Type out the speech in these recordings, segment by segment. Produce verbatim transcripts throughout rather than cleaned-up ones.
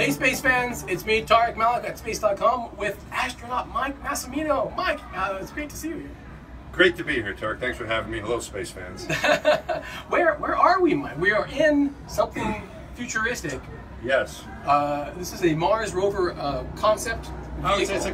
Hey Space fans, it's me Tarek Malik at Space dot com with astronaut Mike Massimino. Mike, uh, it's great to see you here. Great to be here, Tarek. Thanks for having me. Hello, Space fans. where where are we, Mike? We are in something futuristic. Yes. Uh, this is a Mars rover uh, concept I would say it's a,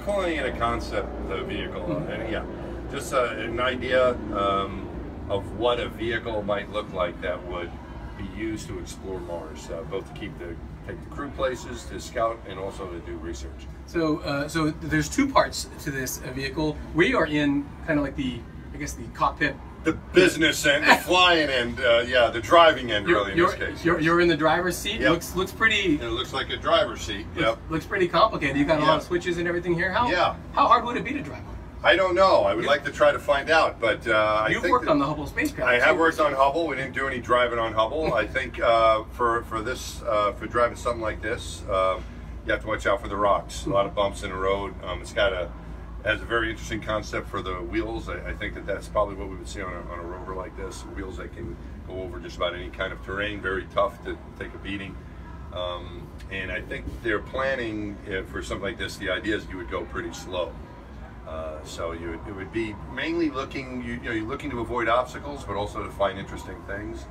uh, calling it a concept uh, vehicle. Mm-hmm. And, yeah, just uh, an idea um, of what a vehicle might look like that would be used to explore Mars, uh, both to keep the take the crew places, to scout, and also to do research. So, uh, so there's two parts to this vehicle. We are in kind of like the, I guess, the cockpit. The business end, the flying end, uh, yeah, the driving end, you're, really, in this case. You're, yes. you're in the driver's seat. Yep. Looks looks pretty... It looks like a driver's seat, looks, yep. Looks pretty complicated. You've got a yep. lot of switches and everything here. How, yeah. how hard would it be to drive one? I don't know. I would you've, like to try to find out, but... Uh, you've I think worked on the Hubble spacecraft. I have too. worked on Hubble. We didn't do any driving on Hubble. I think uh, for, for this, uh, for driving something like this, uh, you have to watch out for the rocks. A lot of bumps in the road. Um, it's got a... has a very interesting concept for the wheels. I, I think that that's probably what we would see on a, on a rover like this. Wheels that can go over just about any kind of terrain, very tough to take a beating. Um, and I think they're planning uh, for something like this, the idea is you would go pretty slow. Uh, so you would, it would be mainly looking, you, you know, you're looking to avoid obstacles, but also to find interesting things.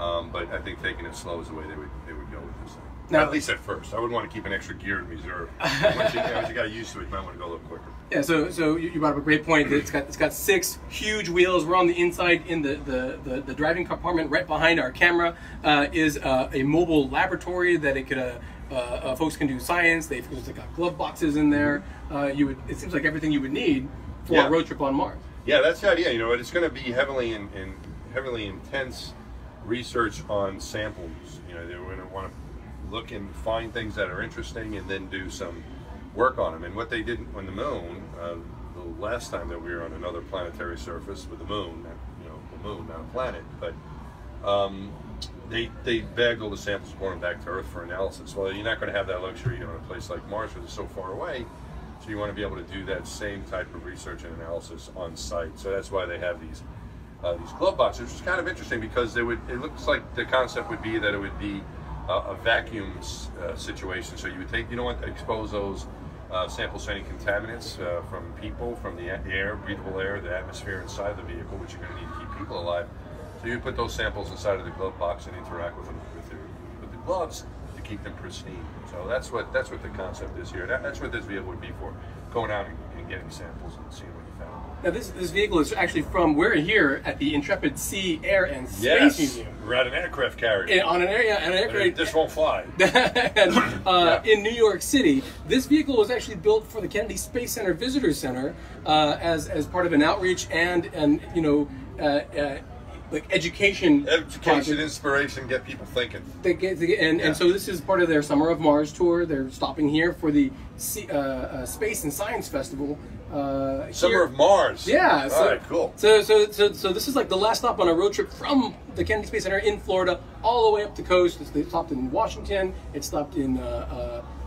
Um, but I think taking it slow is the way they would, they would go with this thing. Now, at least at first. I wouldn't want to keep an extra gear in reserve. Once you, once you got used to it, you might want to go a little quicker. Yeah, so so you brought up a great point. It's got it's got six huge wheels. We're on the inside in the, the, the, the driving compartment. Right behind our camera uh, is uh, a mobile laboratory that it could uh, uh, uh, folks can do science. They've got glove boxes in there. Uh, you would it seems like everything you would need for yeah. a road trip on Mars. Yeah, that's the idea. You know, it's going to be heavily in, in heavily intense research on samples. You know, they're going to want to look and find things that are interesting and then do some work on them. And what they did on the moon, uh, the last time that we were on another planetary surface with the moon, you know, the moon, not a planet, but um, they, they bagged all the samples, brought them back to Earth for analysis. Well, you're not going to have that luxury, you know, in a place like Mars, which is so far away. So you want to be able to do that same type of research and analysis on site. So that's why they have these uh, these glove boxes, which is kind of interesting because they would. It looks like the concept would be that it would be Uh, a vacuum uh, situation, so you would take, you don't want to expose those uh, samples to any contaminants uh, from people, from the air, breathable air, the atmosphere inside the vehicle, which you're going to need to keep people alive. So you put those samples inside of the glove box and interact with them with the, with the gloves to keep them pristine. So that's what that's what the concept is here. That, that's what this vehicle would be for, going out and, and getting samples and seeing what you found. Now this this vehicle is actually from, we're here at the Intrepid Sea, Air, and Space yes, Museum. We're at an aircraft carrier. And on an area, an aircraft. This won't fly. and, uh, yeah. In New York City, this vehicle was actually built for the Kennedy Space Center Visitor Center uh, as as part of an outreach and and you know. Uh, uh, Like education, education, project. Inspiration, get people thinking. They get, they get, and, yeah. and so this is part of their Summer of Mars tour. They're stopping here for the uh, uh, Space and Science Festival. Uh, Summer here. of Mars. Yeah. So, all right. Cool. So, so, so, so this is like the last stop on a road trip from the Kennedy Space Center in Florida all the way up the coast. It's, they stopped in Washington. It stopped in uh,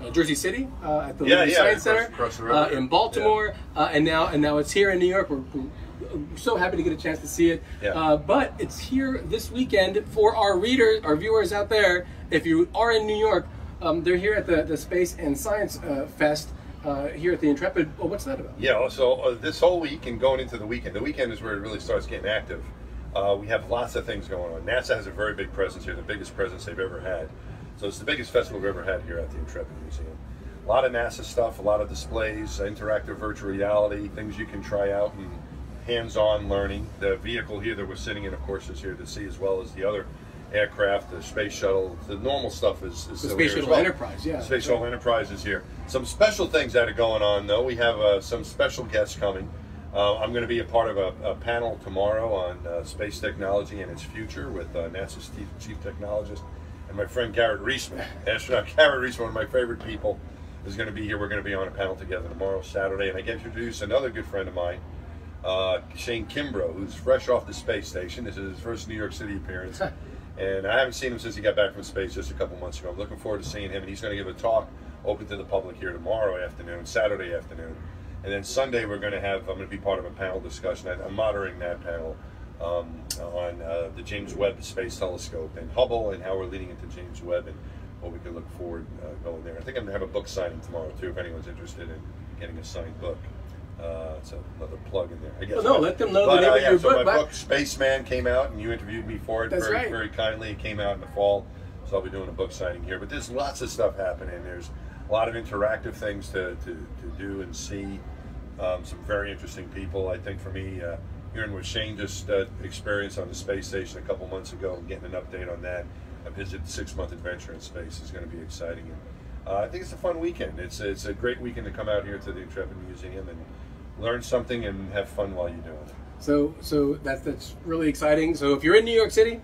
uh, Jersey City uh, at the yeah, yeah, Science Center. Across the river. Uh, in Baltimore, yeah. uh, and now and now it's here in New York. We're, we're, I'm so happy to get a chance to see it, yeah. uh, but it's here this weekend for our readers, our viewers out there. If you are in New York, um, they're here at the, the Space and Science uh, Fest uh, here at the Intrepid. Oh, what's that about? Yeah, so uh, this whole week and going into the weekend, the weekend is where it really starts getting active. Uh, we have lots of things going on. NASA has a very big presence here, the biggest presence they've ever had. So it's the biggest festival we've ever had here at the Intrepid Museum. A lot of NASA stuff, a lot of displays, interactive virtual reality, things you can try out and hands-on learning. The vehicle here that we're sitting in, of course, is here to see, as well as the other aircraft, the space shuttle, the normal stuff is, is the still Space here Shuttle well. Enterprise, yeah. The Space Shuttle Enterprise is here. Some special things that are going on, though. We have uh, some special guests coming. Uh, I'm going to be a part of a, a panel tomorrow on uh, space technology and its future with uh, NASA's chief technologist and my friend Garrett Reisman. Astronaut Garrett Reisman, one of my favorite people, is going to be here. We're going to be on a panel together tomorrow, Saturday, and I get to introduce another good friend of mine, Uh, Shane Kimbrough, who's fresh off the space station. This is his first New York City appearance, and I haven't seen him since he got back from space just a couple months ago. I'm looking forward to seeing him, and he's going to give a talk open to the public here tomorrow afternoon, Saturday afternoon, and then Sunday we're going to have, I'm going to be part of a panel discussion. I'm moderating that panel um, on uh, the James Webb Space Telescope and Hubble and how we're leading into James Webb and what we can look forward uh, going there. I think I'm gonna have a book signing tomorrow too, if anyone's interested in getting a signed book. Uh, so another plug in there, I guess. Well, no, I, let them know the name of your so book. My book, Spaceman, came out, and you interviewed me for it. That's very, right. very kindly. It came out in the fall, so I'll be doing a book signing here. But there's lots of stuff happening. There's a lot of interactive things to, to, to do and see. Um, some very interesting people, I think, for me. Uh, hearing what Shane just uh, experienced on the space station a couple months ago and getting an update on that. A visit six-month adventure in space is going to be exciting. And, uh, I think it's a fun weekend. It's, it's a great weekend to come out here to the Intrepid Museum and learn something and have fun while you're doing it. So, so that's, that's really exciting. So if you're in New York City,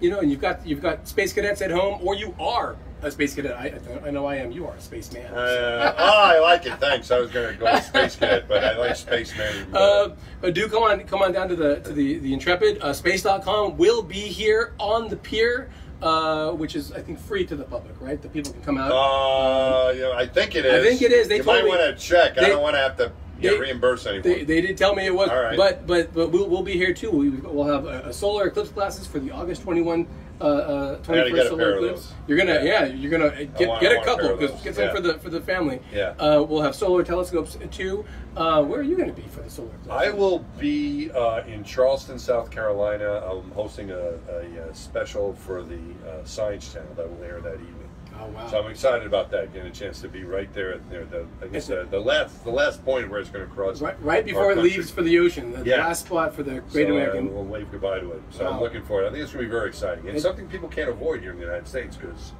you know, and you've got, you've got space cadets at home, or you are a space cadet. I, I know I am. You are a spaceman. So. Uh, oh, I like it. Thanks. I was going to go with space cadet, but I like spaceman. Uh, but do come on, come on down to the, to the, the Intrepid. Uh, space dot com will be here on the pier. Uh, which is, I think, free to the public, right? The people can come out. Uh, yeah, I think it is. I think it is. They you told might me, want to check. They, I don't want to have to yeah, they, reimburse anyone. They, they did tell me it was. All right. But but but we'll, we'll be here too. We, we'll have a, a solar eclipse classes for the August twenty-first uh, uh, twenty-first solar eclipse. You're gonna yeah, yeah you're gonna get, want, get a couple because get some yeah. for the for the family. Yeah. Uh, we'll have solar telescopes too. Uh, where are you gonna be for the solar eclipse? I will be uh, in Charleston, South Carolina. I'm hosting a, a, a special for the uh, Science Channel that will air that evening. Oh, wow. So I'm excited about that, getting a chance to be right there at there, the, I guess the, the last the last point where it's going to cross. Right, right before it leaves for the ocean, the yeah. last spot for the Great so, American. Uh, we'll wave goodbye to it. So wow. I'm looking forward. I think it's going to be very exciting. And it, something people can't avoid here in the United States because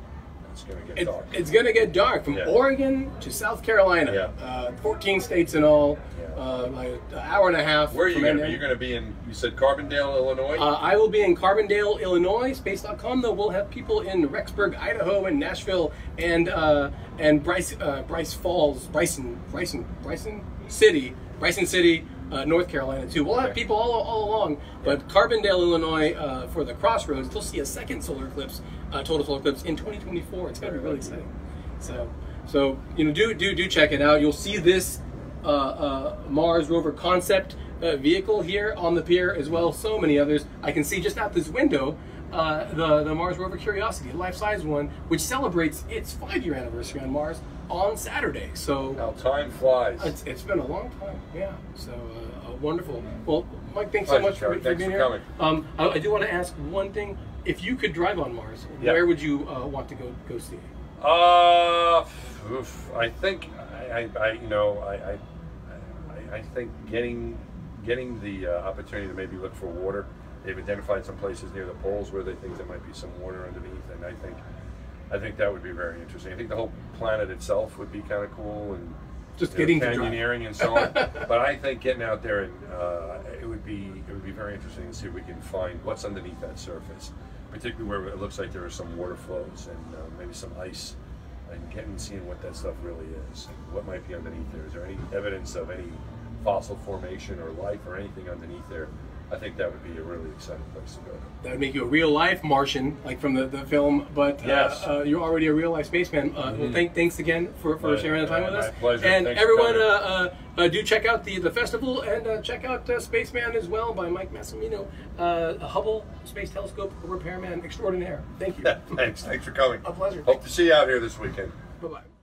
it's going to get it, dark. It's going to get dark from yeah. Oregon to South Carolina, yeah. uh, fourteen states in all, yeah. uh, like an hour and a half. Where are you going to be? You're going to be in, you said Carbondale, Illinois? Uh, I will be in Carbondale, Illinois. Space dot com, though, we'll have people in Rexburg, Idaho, and Nashville, and uh, and Bryce uh, Bryce Falls, Bryson, Bryson, Bryson City, Bryson City, Uh, North Carolina too. We'll have people all, all along, but Carbondale, Illinois, uh, for the Crossroads, they'll see a second solar eclipse, uh, total solar eclipse in twenty twenty-four. It's gonna be really exciting. So, so you know, do do do check it out. You'll see this uh, uh, Mars rover concept uh, vehicle here on the pier as well. So many others. I can see just out this window uh, the the Mars rover Curiosity, a life-size one, which celebrates its five-year anniversary on Mars on Saturday. So now time flies. It's, it's been a long time. Yeah. So uh, wonderful. Well, Mike, thanks Pleasure, so much for, for being for here. Um, I, I do want to ask one thing. If you could drive on Mars, yep. where would you uh, want to go go see? Uh, oof, I think I, I, I you know I, I I think getting getting the uh, opportunity to maybe look for water. They've identified some places near the poles where they think there might be some water underneath, and I think. I think that would be very interesting. I think the whole planet itself would be kind of cool, and just you know, getting canyoneering to and so on. But I think getting out there and uh, it would be it would be very interesting to see if we can find what's underneath that surface, particularly where it looks like there are some water flows and uh, maybe some ice, and getting and seeing what that stuff really is, and what might be underneath there. Is there any evidence of any fossil formation or life or anything underneath there? I think that would be a really exciting place to go. That would make you a real-life Martian, like from the, the film, but yes. uh, uh, you're already a real-life spaceman. Uh, mm-hmm. Well, thank, thanks again for, for uh, sharing the time uh, with us. My pleasure. And thanks everyone, for uh, uh, do check out the, the festival, and uh, check out uh, Spaceman as well by Mike Massimino, uh, a Hubble Space Telescope repairman extraordinaire. Thank you. thanks. Thanks for coming. A pleasure. Hope to see you out here this weekend. Bye-bye.